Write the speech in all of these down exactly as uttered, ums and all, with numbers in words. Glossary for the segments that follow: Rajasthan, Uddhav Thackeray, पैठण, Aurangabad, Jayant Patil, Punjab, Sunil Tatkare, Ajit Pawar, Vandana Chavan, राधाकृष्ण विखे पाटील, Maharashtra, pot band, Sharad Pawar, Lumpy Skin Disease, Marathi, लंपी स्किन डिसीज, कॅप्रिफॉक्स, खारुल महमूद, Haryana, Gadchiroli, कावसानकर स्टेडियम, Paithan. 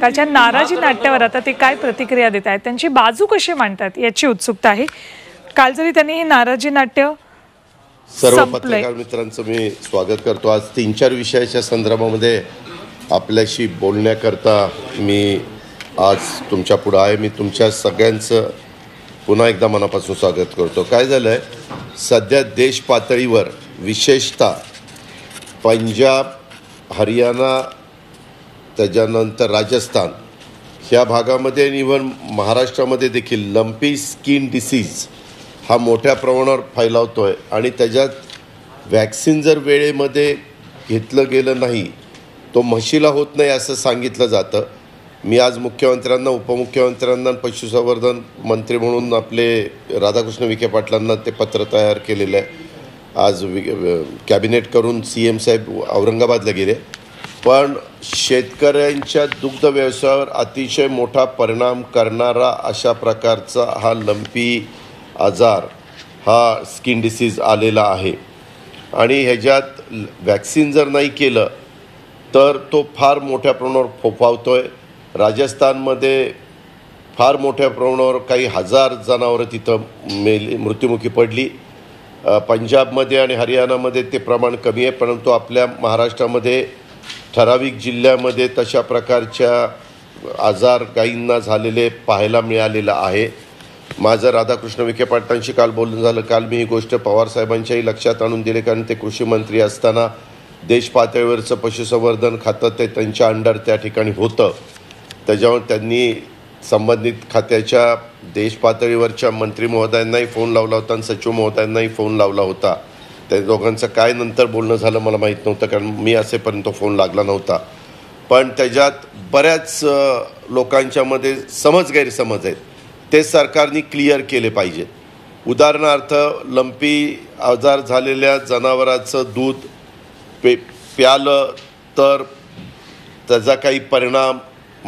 त्याच्या नाराजी नाट्यावर आता ते काय प्रतिक्रिया देत आहेत, त्यांची बाजू कशी मांडतात याची उत्सुकता आहे। काल जरी त्यांनी हे नाराजी नाट्य सर्व पत्रकार मित्रांचं मी स्वागत करतो। आज तीन चार विषयाच्या संदर्भामध्ये आपल्याशी बोलण्याकरता मी आज तुमच्या पुढे आहे। मी तुमच्या सगळ्यांचं पुन्हा एकदा मनापासून स्वागत करतो। काय झालंय सध्या देश पातळीवर विशेषतः पंजाब, हरियाणा, त्याच्यानंतर राजस्थान ह्या भागामध्ये आणि इव्हन महाराष्ट्रामध्ये देखील लंपी स्किन डिसीज हा मोठ्या प्रमाणावर फैलावतो आहे आणि त्याच्यात व्हॅक्सिन जर वेळेमध्ये घेतलं गेलं नाही तो म्हशीला होत नाही असं सांगितलं जातं। मी आज मुख्यमंत्र्यांना, उपमुख्यमंत्र्यांना, पशुसंवर्धन मंत्री म्हणून आपले राधाकृष्ण विखे पाटलांना ते पत्र तयार केलेलं आहे। आज कॅबिनेट करून सी एम साहेब औरंगाबादला गेले, पण शेतकऱ्यांच्या दुग्ध व्यवसायावर अतिशय मोठा परिणाम करणारा अशा प्रकारचा हा लंपी आजार, हा स्किन डिसीज आलेला आहे आणि ह्याच्यात व्हॅक्सिन जर नाही केलं तर तो फार मोठ्या प्रमाणावर फोफावतो आहे। राजस्थानमध्ये फार मोठ्या प्रमाणावर काही हजार जनावरं तिथं मेली, मृत्युमुखी पडली। पंजाबमध्ये आणि हरियाणामध्ये ते प्रमाण कमी आहे, परंतु आपल्या महाराष्ट्रामध्ये ठराविक जिल्ह्यामध्ये तशा प्रकारच्या आजार गायींना झालेले पाहायला मिळालेलं आहे। माझं राधाकृष्ण विखे पाटलांशी काल बोलून झालं। काल मी ही गोष्ट पवारसाहेबांच्याही लक्षात आणून दिले, कारण ते कृषी मंत्री असताना देश पातळीवरचं पशुसंवर्धन खातं ते त्यांच्या अंडर त्या ठिकाणी होतं, त्याच्यावर त्यांनी संबंधित खात्याच्या देश पातळीवरच्या मंत्री महोदयांनाही फोन लावला होता आणि सचिव महोदयांनाही फोन लावला होता। त्या दोघांचं काय नंतर बोलणं झालं मला माहीत नव्हतं, कारण मी असेपर्यंत फोन लागला नव्हता। पण त्याच्यात बऱ्याच लोकांच्यामध्ये समज गैरसमज आहेत, ते सरकारने क्लिअर केले पाहिजेत। उदाहरणार्थ लंपी आजार झालेल्या जनावराचं दूध पे प्यालं तर त्याचा काही परिणाम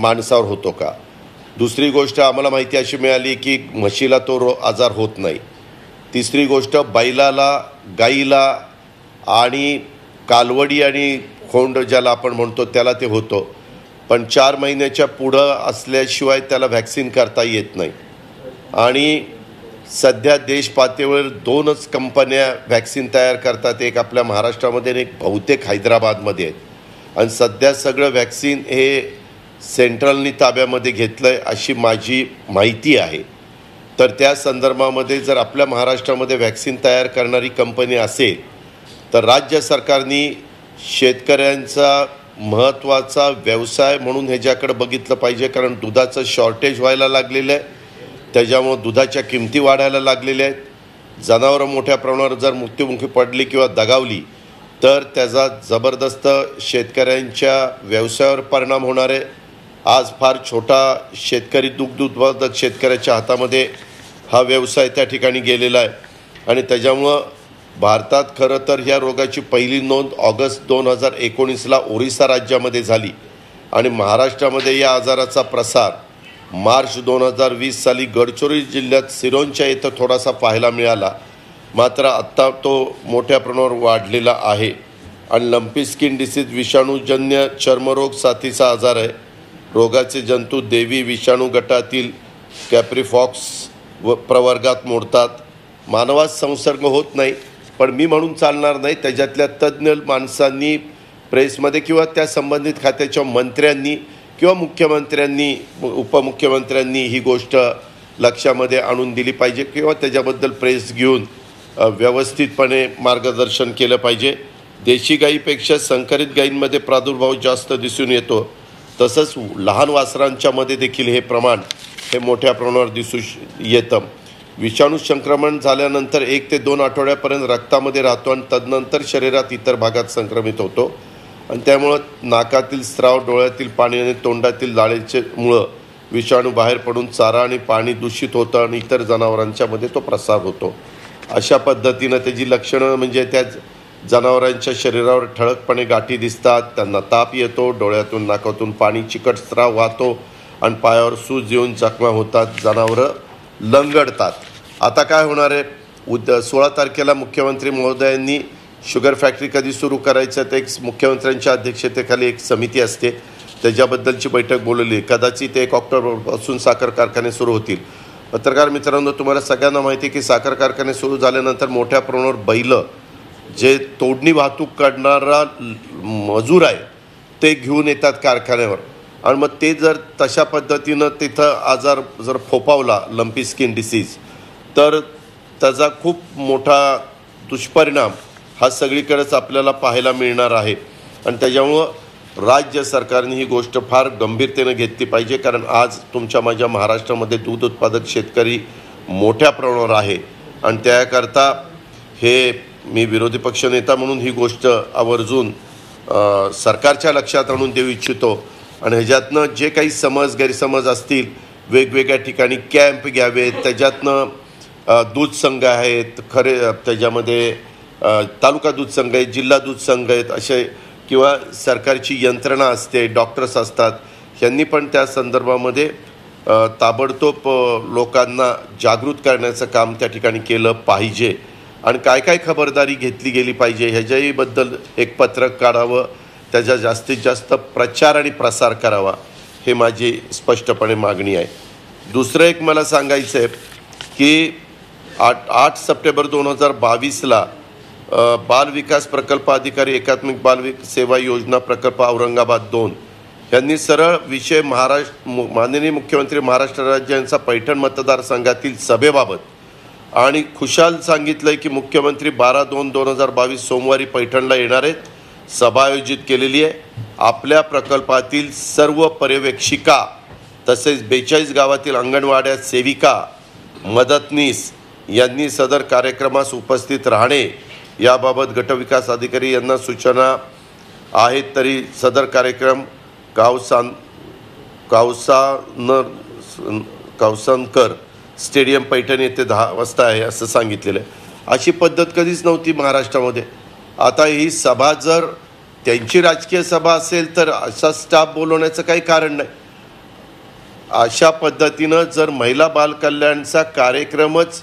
माणसावर होतो का? दुसरी गोष्ट आम्हाला माहिती अशी मिळाली की म्हशीला तो रो आजार होत नाही। तिसरी गोष्ट बैलाला, गाईला आणि कालवडी आणि खोंड ज्याला आपण म्हणतो त्याला ते होतो, पण चार महिन्याच्या पुढं असल्याशिवाय त्याला व्हॅक्सिन करता येत नाही। आणि सध्या देश पातळीवर दोनच कंपन्या व्हॅक्सिन तयार करतात, एक आपल्या महाराष्ट्रामध्ये आणि एक बहुतेक हैदराबादमध्ये आहेत। आणि सध्या सगळं व्हॅक्सिन हे सेंट्रलनी ताब्यामध्ये घेतलं आहे अशी माझी माहिती आहे। तर त्या संदर्भामध्ये जर आपल्या महाराष्ट्रामध्ये व्हॅक्सिन तयार करणारी कंपनी असेल तर राज्य सरकारने शेतकऱ्यांचा महत्त्वाचा व्यवसाय म्हणून ह्याच्याकडे बघितलं पाहिजे, कारण दुधाचं शॉर्टेज व्हायला लागलेलं आहे, त्याच्यामुळे दुधाच्या किमती वाढायला लागलेल्या आहेत। जनावरं मोठ्या प्रमाणावर जर मृत्युमुखी पडली किंवा दगावली तर त्याचा जबरदस्त शेतकऱ्यांच्या व्यवसायावर परिणाम होणार आहे। आज फार छोटा शेतकरी, दुग्ध उत्पादक शेतकऱ्याच्या हातामध्ये हा व्यवसाय त्या ठिकाणी गेलेला आहे आणि त्याच्यामुळं भारतात खरं तर ह्या रोगाची पहिली नोंद ऑगस्ट दोन हजार एकोणीसला ओरिसा राज्यामध्ये झाली आणि महाराष्ट्रामध्ये या आजाराचा प्रसार मार्च दोन हजार वीस साली गडचिरोली जिल्ह्यात सिरोंच्या येथं थोडासा पाहायला मिळाला, मात्र आत्ता तो मोठ्या प्रमाणावर वाढलेला आहे। आणि लंपी स्किन डिसीज विषाणूजन्य चर्मरोग साथीचा आजार आहे। रोगाचे जंतू देवी विषाणू गटातील कॅप्रिफॉक्स व प्रवर्गात मोडतात, मानवात संसर्ग होत नाही, पण मी म्हणून चालणार नाही, त्याच्यातल्या तज्ज्ञ माणसांनी प्रेसमध्ये किंवा त्या संबंधित खात्याच्या मंत्र्यांनी किंवा मुख्यमंत्र्यांनी, उपमुख्यमंत्र्यांनी ही गोष्ट लक्षामध्ये आणून दिली पाहिजे किंवा त्याच्याबद्दल प्रेस घेऊन व्यवस्थितपणे मार्गदर्शन केलं पाहिजे। देशी गाईपेक्षा संकरित गाईंमध्ये प्रादुर्भाव जास्त दिसून येतो, तसंच लहान वासरांच्यामध्ये देखील हे प्रमाण हे मोठ्या प्रमाणावर दिसू येतं। विषाणू संक्रमण झाल्यानंतर एक ते दोन आठवड्यापर्यंत रक्तामध्ये राहतो आणि तदनंतर शरीरात इतर भागात संक्रमित होतो आणि त्यामुळं नाकातील स्राव, डोळ्यातील पाणी आणि तोंडातील लाळेचे मुळं विषाणू बाहेर पडून चारा आणि पाणी दूषित होतं आणि इतर जनावरांच्यामध्ये तो प्रसार होतो। अशा पद्धतीनं त्याची लक्षणं म्हणजे त्या जनावरांच्या शरीरावर ठळकपणे गाठी दिसतात, त्यांना ताप येतो, डोळ्यातून नाकातून पाणी चिकट स्राव वाहतो आणि पायावर सूज येऊन जखमा होतात, जनावरं लंगडतात। आता काय होणार आहे? उद्या सोळा तारखेला मुख्यमंत्री महोदयांनी शुगर फॅक्टरी कधी सुरू करायचं ते मुख्यमंत्र्यांच्या अध्यक्षतेखाली एक समिती असते त्याच्याबद्दलची बैठक बोलवली कदाचित एक ऑक्टोबरपासून साखर कारखाने सुरू होतील। पत्रकार मित्रांनो, तुम्हाला सगळ्यांना माहिती आहे की साखर कारखाने सुरू झाल्यानंतर मोठ्या प्रमाणावर बैल जे तोडणी वाहतूक करणारा मजूर आहे ते घेऊन येतात कारखान्यावर आणि मग ते जर तशा पद्धतीनं तिथं आजार जर फोफावला लंपी स्किन डिसीज तर त्याचा खूप मोठा दुष्परिणाम हा सगळीकडेच आपल्याला पाहायला मिळणार आहे आणि त्याच्यामुळं राज्य सरकारने ही गोष्ट फार गंभीरतेने घेतली पाहिजे। कारण आज तुमच्या माझ्या महाराष्ट्रामध्ये दूध उत्पादक शेतकरी मोठ्या प्रमाणावर आहे आणि त्याकरता हे मी विरोधी पक्षनेता म्हणून ही गोष्ट आवर्जून सरकारच्या लक्षात आणून देऊ इच्छितो आणि ह्याच्यातनं जे काही समज गैरसमज असतील वेगवेगळ्या ठिकाणी कॅम्प घ्यावेत, त्याच्यातनं दूध संघ आहेत खरे त्याच्यामध्ये तालुका दूध संघ आहेत, जिल्हा दूध संघ आहेत असे किंवा सरकारची यंत्रणा असते, डॉक्टर्स असतात, यांनी पण त्या संदर्भामध्ये ताबडतोब लोकांना जागृत करण्याचं काम त्या ठिकाणी केलं पाहिजे आणि काय काय खबरदारी घेतली गेली पाहिजे ह्याच्याहीबद्दल एक पत्रक काढावं, त्याचा जास्तीत जास्त प्रचार आणि प्रसार करावा हे माझी स्पष्टपणे मागणी आहे। दुसरं एक मला सांगायचं आहे की आठ आठ सप्टेंबर दोन हजार बावीसला बाल विकास प्रकल्प अधिकारी एकात्मिक बाल विक सेवा योजना प्रकल्प औरंगाबाद दोन यांनी सरळ विषय महाराष्ट्र माननीय मुख्यमंत्री महाराष्ट्र राज्य यांचा पैठण मतदारसंघातील सभेबाबत आणि खुशाल सांगितलं की मुख्यमंत्री बारा दोन दोन हजार बावीस सोमवारी पैठणला येणार आहेत, सभा आयोजित केलेली आहे। आपल्या प्रकल्पातील सर्व पर्यवेक्षिका तसेच बेचाळीस गावातील अंगणवाड्या सेविका मदतनीस यांनी सदर कार्यक्रमास उपस्थित राहणे याबाबत गटविकास अधिकारी यांना सूचना आहेत। तरी सदर कार्यक्रम कावसान कावसान कावसानकर स्टेडियम पैठण येथे दहा वाजता आहे असं सांगितलेलं आहे। अशी पद्धत कधीच नव्हती महाराष्ट्रामध्ये। आता ही सभा जर त्यांची राजकीय सभा असेल तर असा स्टाफ बोलवण्याचं काही कारण नाही। अशा पद्धतीनं जर महिला बालकल्याणचा कार्यक्रमच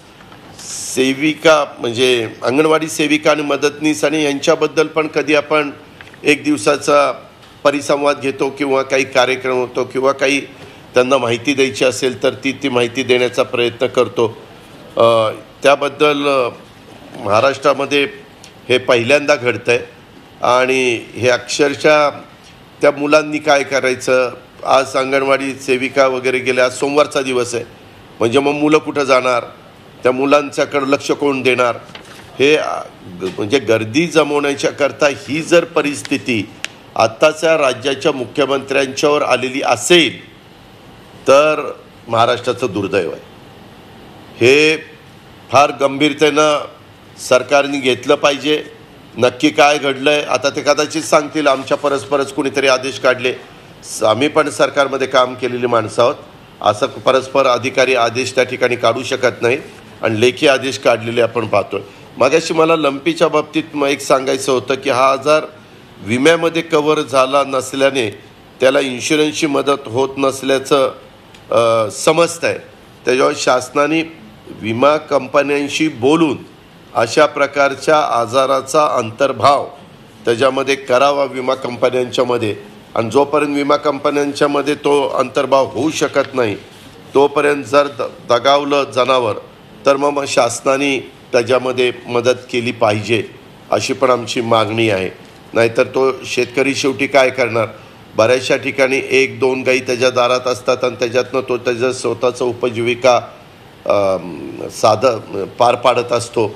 सेविका म्हणजे अंगणवाडी सेविका आणि मदतनीस आणि यांच्याबद्दल पण कधी आपण एक दिवसाचा परिसंवाद घेतो किंवा काही कार्यक्रम होतो किंवा काही त्यांना माहिती द्यायची असेल तर ती ती माहिती देण्याचा प्रयत्न करतो। त्याबद्दल महाराष्ट्रामध्ये हे पहिल्यांदा घडतं आहे आणि हे अक्षरशः त्या मुलांनी काय करायचं, आज अंगणवाडी सेविका वगैरे गेल्या, आज सोमवारचा दिवस आहे म्हणजे मग मुलं कुठं जाणार, त्या मुलांच्याकडं लक्ष कोण देणार, हे म्हणजे गर्दी जमवण्याच्याकरता ही जर परिस्थिती आत्ताच्या राज्याच्या मुख्यमंत्र्यांच्यावर आलेली असेल तर महाराष्ट्राचं दुर्दैव आहे। हे फार गंभीरतेनं सरकारने घेतलं पाहिजे। नक्की काय घडलं आहे आता ते कदाचित सांगतील, आमच्या परस्परच कुणीतरी आदेश काढले, आम्ही पण सरकारमध्ये काम केलेली माणसं आहोत, असं परस्पर अधिकारी आदेश त्या ठिकाणी काढू शकत नाही आणि लेखी आदेश काढलेले आपण पाहतोय। मगाशी मला लंपीच्या बाबतीत मग एक सांगायचं होतं की हा आजार विम्यामध्ये कव्हर झाला नसल्याने त्याला इन्शुरन्सची मदत होत नसल्याचं समजतं आहे, त्याच्यावर शासनाने विमा कंपन्यांशी बोलून अशा प्रकारच्या आजाराचा अंतर्भाव त्याच्यामध्ये करावा विमा कंपन्यांच्यामध्ये आणि जोपर्यंत विमा कंपन्यांच्यामध्ये तो अंतर्भाव होऊ शकत नाही तोपर्यंत जर द दगावलं जनावर तर मग शासनाने त्याच्यामध्ये मदत केली पाहिजे अशी पण आमची मागणी आहे। नाहीतर तो शेतकरी शेवटी काय करणार, बऱ्याचशा ठिकाणी एक दोन गाई त्याच्या दारात असतात आणि त्याच्यातनं तो त्याचं स्वतःचं उपजीविका साधं पार पाडत असतो,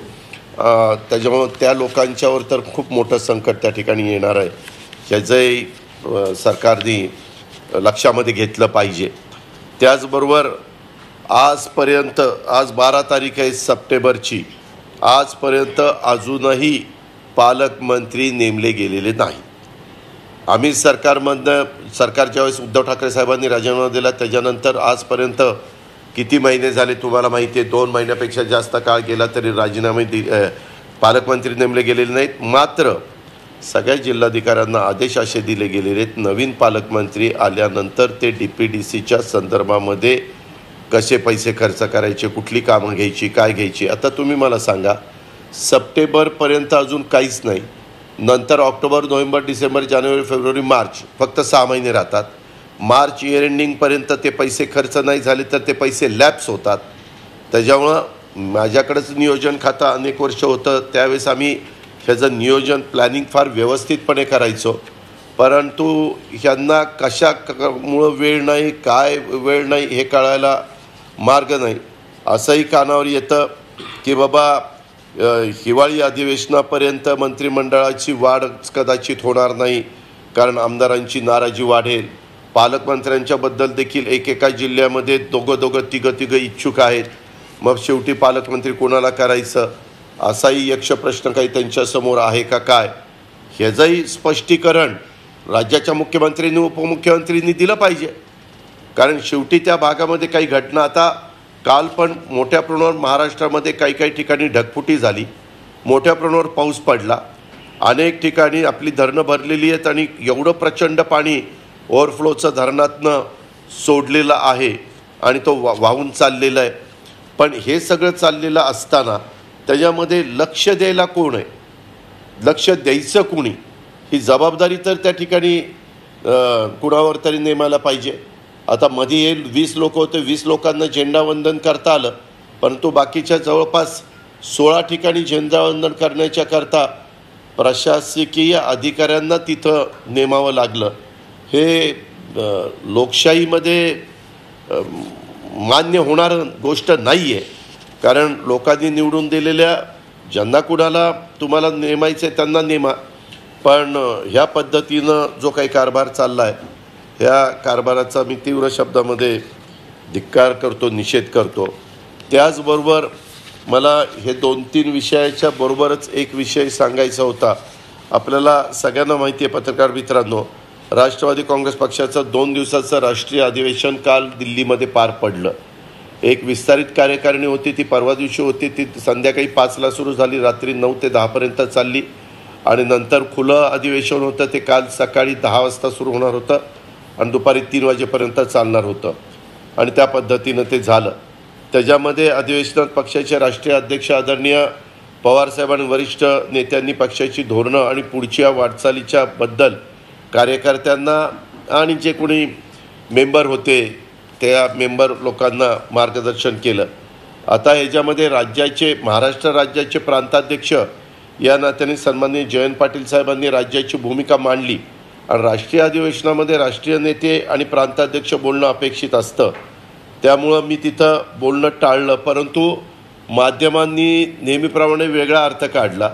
त्याच्यामुळं त्या लोकांच्यावर तर खूप मोठं संकट त्या ठिकाणी येणार आहे, ह्याचंही सरकारने लक्षामध्ये घेतलं पाहिजे। त्याचबरोबर आजपर्यंत आज बारा तारीख आहे सप्टेंबरची, आजपर्यंत अजूनही पालकमंत्री नेमले गेलेले नाही। आम्ही सरकारमधनं सरकारच्या वेळेस उद्धव ठाकरे साहेबांनी राजीनामा दिला त्याच्यानंतर आजपर्यंत किती महिने झाले तुम्हाला माहिती आहे, दोन महिन्यापेक्षा जास्त काळ गेला तरी राजीनामे दि पालकमंत्री नेमले गेलेले नाहीत। मात्र सगळ्या जिल्हाधिकाऱ्यांना आदेश असे दिले गेलेले आहेत नवीन पालकमंत्री आल्यानंतर ते डी पी डी सीच्या संदर्भामध्ये कसे पैसे खर्च करायचे, कुठली कामं घ्यायची, काय घ्यायची। आता तुम्ही मला सांगा सप्टेंबरपर्यंत अजून काहीच नाही. नंतर ऑक्टोबर नोव्हेंबर डिसेंबर जानेवारी फेब्रुवारी मार्च फक्त सहा महिने राहतात. मार्च इयर एंडिंगपर्यंत ते पैसे खर्च नाही झाले तर ते पैसे लॅप्स होतात. त्याच्यामुळं माझ्याकडेच नियोजन खातं अनेक वर्ष होतं, त्यावेळेस आम्ही ह्याचं नियोजन प्लॅनिंग फार व्यवस्थितपणे करायचो. परंतु ह्यांना कशामुळं वेळ नाही, काय वेळ नाही हे कळायला मार्ग नाही. असंही कानावर येतं की बाबा हिवाळी अधिवेशनापर्यंत मंत्रिमंडळाची वाढ कदाचित होणार नाही, कारण आमदारांची नाराजी वाढेल. पालकमंत्र्यांच्याबद्दल देखील एकेका जिल्ह्यामध्ये दोघं दोघं तिघं तिघं इच्छुक आहेत. मग शेवटी पालकमंत्री कोणाला करायचं असाही यक्षप्रश्न काही त्यांच्यासमोर आहे का काय, ह्याचंही स्पष्टीकरण राज्याच्या मुख्यमंत्र्यांनी उपमुख्यमंत्र्यांनी दिलं पाहिजे. कारण शेवटी त्या भागामध्ये काही घटना, आता काल पण मोठ्या प्रमाणावर महाराष्ट्रामध्ये काही काही ठिकाणी ढगफुटी झाली, मोठ्या प्रमाणावर पाऊस पडला, अनेक ठिकाणी आपली धरणं भरलेली आहेत आणि एवढं प्रचंड पाणी ओव्हरफ्लोचं धरणातनं सोडलेलं आहे आणि तो वा वाहून चाललेला आहे. पण हे सगळं चाललेलं असताना त्याच्यामध्ये लक्ष द्यायला कोण आहे, लक्ष द्यायचं कोणी, ही जबाबदारी तर त्या ठिकाणी कुणावर तरी नेमायला पाहिजे. आता मध्ये हे वीस लोक होते, वीस लोकांना झेंडावंदन करता आलं, परंतु बाकीच्या जवळपास सोळा ठिकाणी झेंडावंदन करण्याच्या करता प्रशासकीय अधिकाऱ्यांना तिथं नेमावं लागलं. हे लोकशाहीमध्ये मान्य होणार गोष्ट नाही आहे, कारण लोकांनी निवडून दिलेल्या ज्यांना कुणाला तुम्हाला नेमायचं आहे त्यांना नेमा. पण ह्या पद्धतीनं जो काही कारभार चालला आहे त्या कारभाराचा मी तीव्र शब्दामध्ये धिक्कार करतो, निषेध करतो. त्याचबरोबर मला हे दोन तीन विषयाच्या बरोबरच एक विषय सांगायचा होता. आपल्याला सगळ्यांना माहिती आहे पत्रकार मित्रांनो, राष्ट्रवादी काँग्रेस पक्षाचं दोन दिवसाचं राष्ट्रीय अधिवेशन काल दिल्लीमध्ये पार पडलं. एक विस्तारित कार्यकारिणी होती, ती परवा दिवशी होती, ती संध्याकाळी पाचला सुरू झाली, रात्री नऊ ते दहापर्यंत चालली आणि नंतर खुलं अधिवेशन होतं, ते काल सकाळी दहा वाजता सुरू होणार होतं आणि दुपारी तीन वाजेपर्यंत चालणार होतं आणि त्या पद्धतीनं ते झालं. त्याच्यामध्ये अधिवेशनात पक्षाचे राष्ट्रीय अध्यक्ष आदरणीय पवारसाहेब आणि वरिष्ठ नेत्यांनी पक्षाची धोरणं आणि पुढच्या वाटचालीच्याबद्दल कार्यकर्त्यांना आणि जे कोणी मेंबर होते त्या मेंबर लोकांना मार्गदर्शन केलं. आता ह्याच्यामध्ये राज्याचे महाराष्ट्र राज्याचे प्रांताध्यक्ष या नात्याने सन्माननीय जयंत पाटील साहेबांनी राज्याची भूमिका मांडली आणि राष्ट्रीय अधिवेशनामध्ये राष्ट्रीय नेते आणि प्रांताध्यक्ष बोलणं अपेक्षित असतं, त्यामुळं मी तिथं बोलणं टाळलं. परंतु माध्यमांनी नेहमीप्रमाणे वेगळा अर्थ काढला.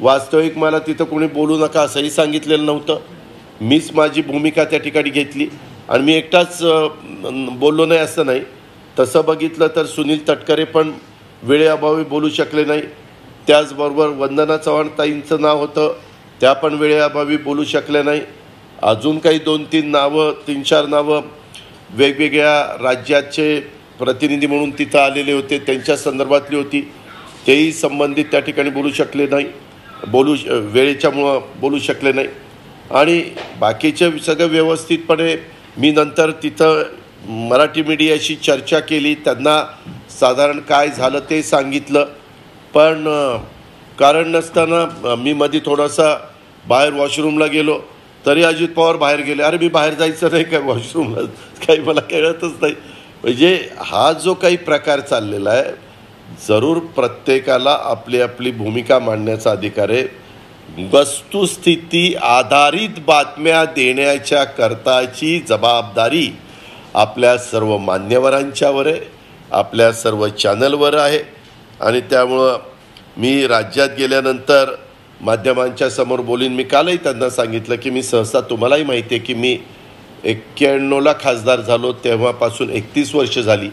वास्तविक मला तिथं कोणी बोलू नका असंही सांगितलेलं नव्हतं, मीच माझी भूमिका त्या ठिकाणी घेतली आणि मी एकटाच बोललो नाही असं नाही. तसं बघितलं तर सुनील तटकरे पण वेळेअभावी बोलू शकले नाही, त्याचबरोबर वंदना चव्हाण ताईंचं नाव होतं त्या पण वेळेअभावी बोलू शकल्या नाही. अजून काही दोन तीन नावं तीन चार नावं वेगवेगळ्या राज्याचे प्रतिनिधी म्हणून तिथं आलेले होते, त्यांच्या संदर्भातली होती, तेही संबंधित त्या ठिकाणी बोलू शकले नाही, बोलू वेळेच्यामुळं बोलू शकले नाही. आणि बाकीचे सगळं व्यवस्थितपणे मी नंतर तिथं मराठी मीडियाशी चर्चा केली, त्यांना साधारण काय झालं ते सांगितलं. पण कारण नसताना मी मध्ये थोडासा बाहेर वॉशरूमला गेलो तरी अजित पवार बाहेर गेले. अरे मी बाहेर जायचं नाही काय वॉशरूमला, काही मला कळतच नाही. म्हणजे हा जो काही प्रकार चाललेला आहे, जरूर प्रत्येकाला आपली आपली भूमिका मांडण्याचा अधिकार आहे. वस्तुस्थिती आधारित बातम्या देण्याच्या करताची जबाबदारी आपल्या सर्व मान्यवरांच्यावर आहे, आपल्या सर्व चॅनलवर आहे. आणि त्यामुळं मी राज्यात गेल्यानंतर माध्यमांच्या समोर बोलीन. मी कालही त्यांना सांगितलं की मी सहसा तुम्हालाही माहिती आहे की मी एक्क्याण्णवला खासदार झालो, तेव्हापासून एकतीस वर्ष झाली.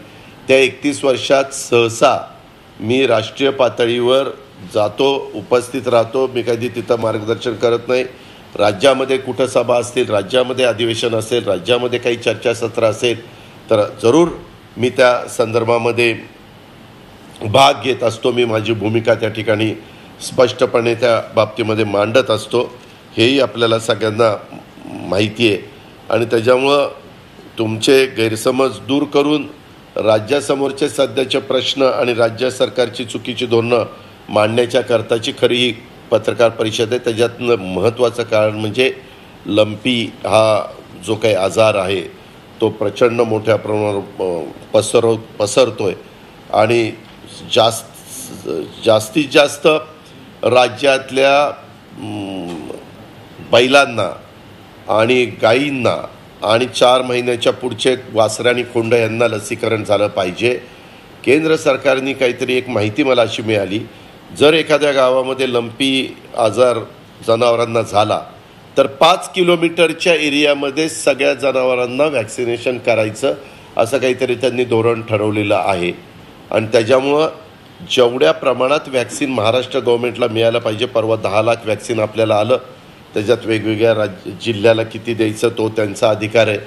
त्या एकतीस वर्षात सहसा मी राष्ट्रीय पातळीवर जातो, उपस्थित राहतो, मी कधी तिथं मार्गदर्शन करत नाही. राज्यामध्ये कुठं सभा असतील, राज्यामध्ये अधिवेशन असेल, राज्यामध्ये काही चर्चासत्र असेल तर जरूर मी त्या संदर्भामध्ये भाग घेत असतो, मी माझी भूमिका त्या ठिकाणी स्पष्टपणे त्या बाबतीमध्ये मांडत असतो, हेही आपल्याला सगळ्यांना माहिती आहे. आणि त्याच्यामुळं तुमचे गैरसमज दूर करून राज्यासमोरचे सध्याचे प्रश्न आणि राज्य सरकारची चुकीची धोरणं मांडण्याच्या करताची खरी पत्रकार परिषद आहे. त्याच्यातनं महत्त्वाचं कारण म्हणजे लंपी हा जो काही आजार आहे तो प्रचंड मोठ्या प्रमाणावर पसर पसरतो आहे आणि जास्त जास्तीत जास्त राज्यातल्या बैलांना आणि गायींना आणि चार महिन्याच्या पुढचे वासराणी कोंड यांना लसीकरण झालं पाहिजे. केंद्र सरकारने काहीतरी एक माहिती मला अशी मिळाली, जर एखाद्या गावामध्ये लंपी आजार जनावरांना झाला तर पाच किलोमीटरच्या एरियामध्ये सगळ्या जनावरांना व्हॅक्सिनेशन करायचं असं काहीतरी त्यांनी धोरण ठरवलेलं आहे. आणि त्याच्यामुळं जेवढ्या प्रमाणात व्हॅक्सिन महाराष्ट्र गव्हर्मेंटला मिळालं पाहिजे, परवा दहा लाख व्हॅक्सिन आपल्याला आलं, त्याच्यात वेगवेगळ्या राज्य जिल्ह्याला किती द्यायचं तो त्यांचा अधिकार आहे.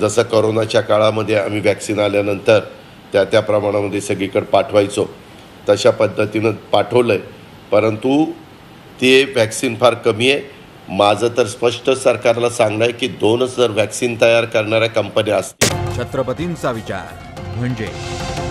जसं करोनाच्या काळामध्ये आम्ही व्हॅक्सिन आल्यानंतर त्या त्या प्रमाणामध्ये सगळीकडे पाठवायचो, तशा पद्धतीनं पाठवलं आहे, परंतु ते व्हॅक्सिन फार कमी आहे. माझं तर स्पष्ट सरकारला सांगणं आहे की दोन हजार व्हॅक्सिन तयार करणाऱ्या कंपन्या असतील. छत्रपतींचा विचार म्हणजे